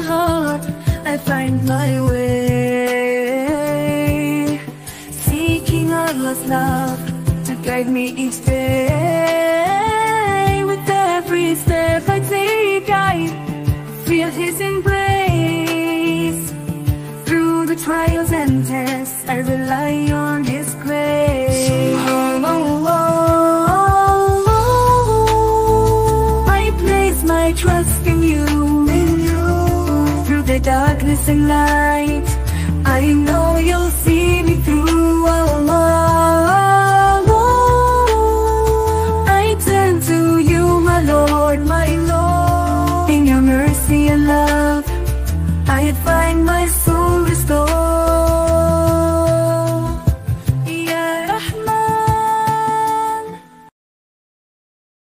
my heart, I find my way, seeking Allah's love to guide me each day. With every step I take, I feel His embrace. Through the trials and tests, I rely on His grace. I trust in You. Through the darkness and light, I know You'll see me through.